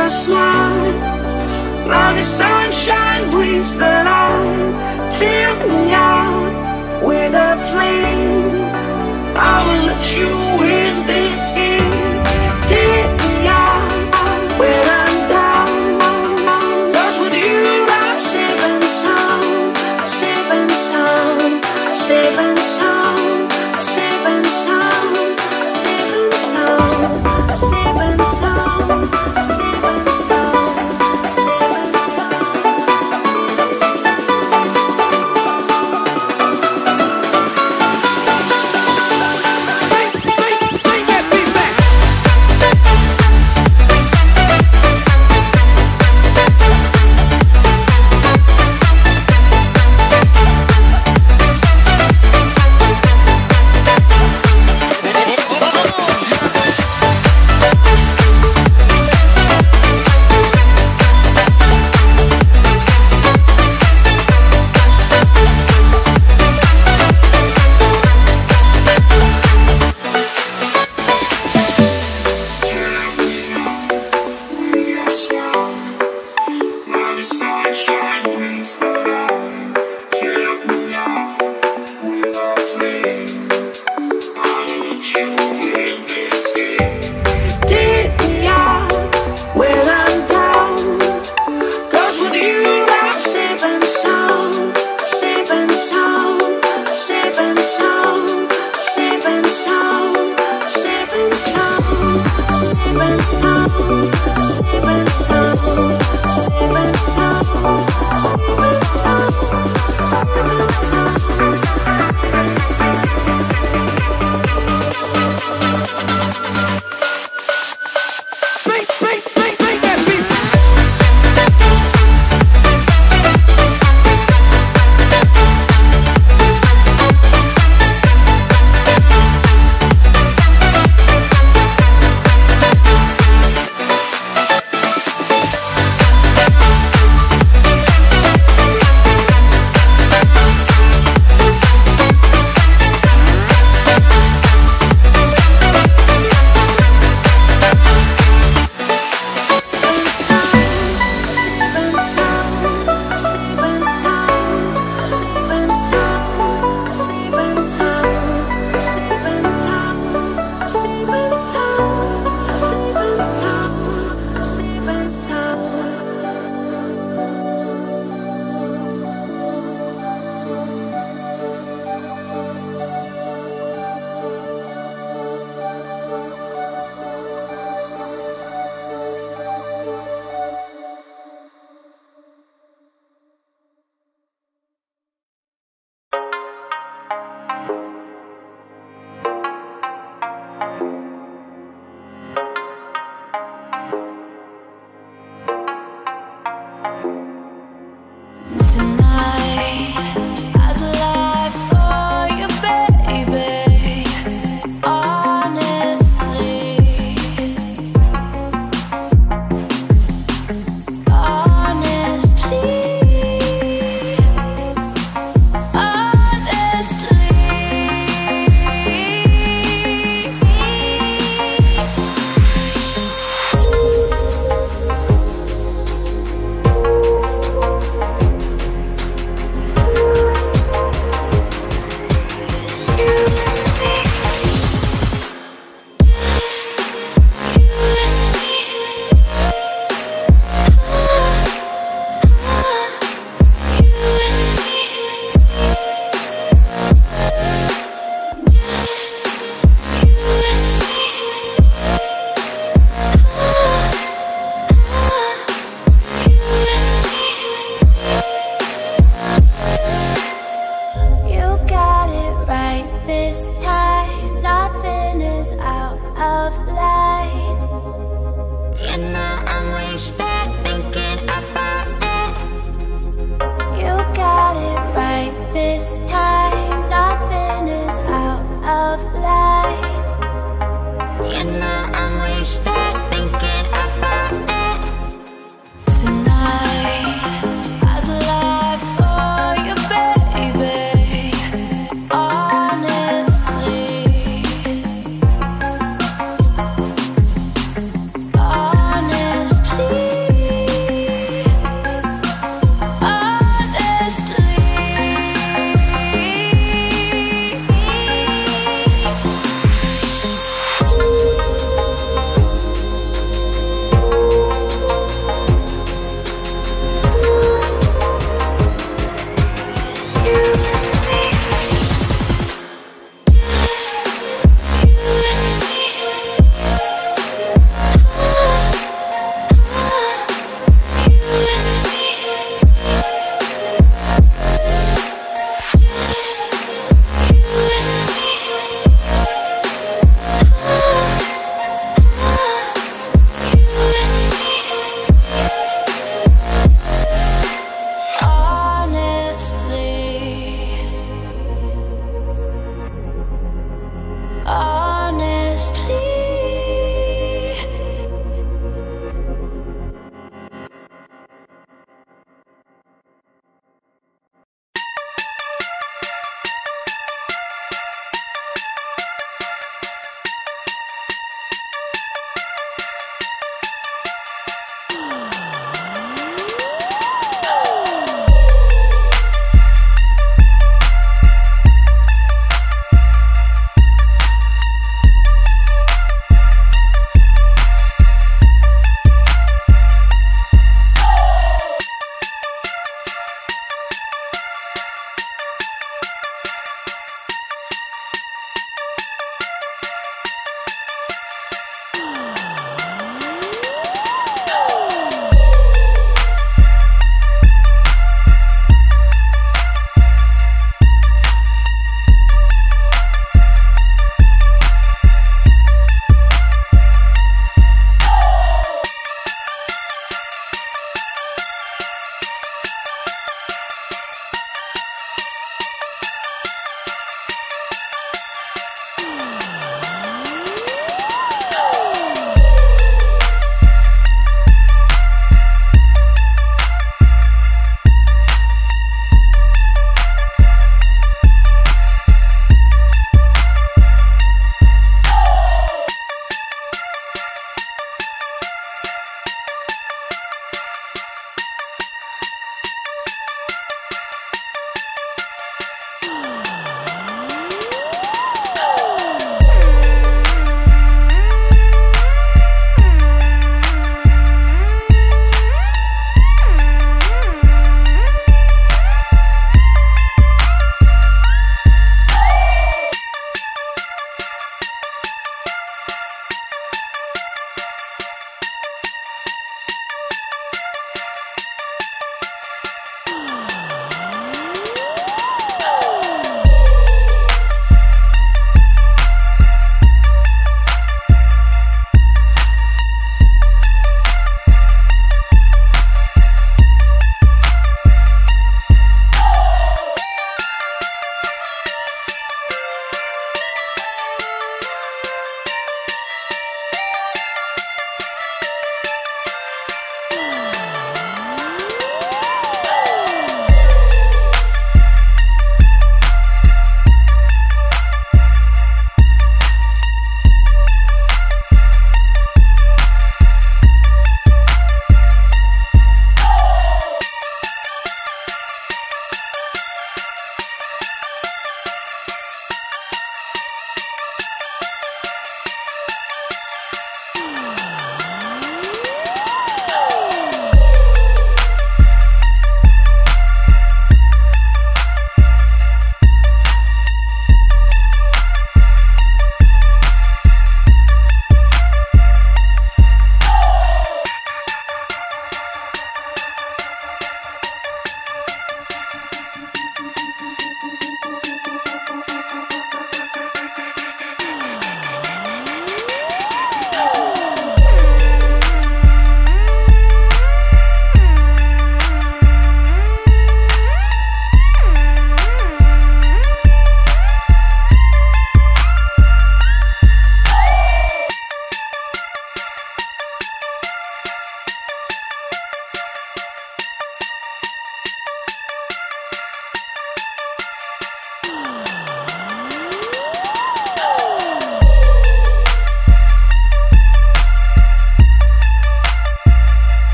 your smile. Now the sunshine brings the light. Fill me out with a flame. I will let you in this game.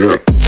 Yeah.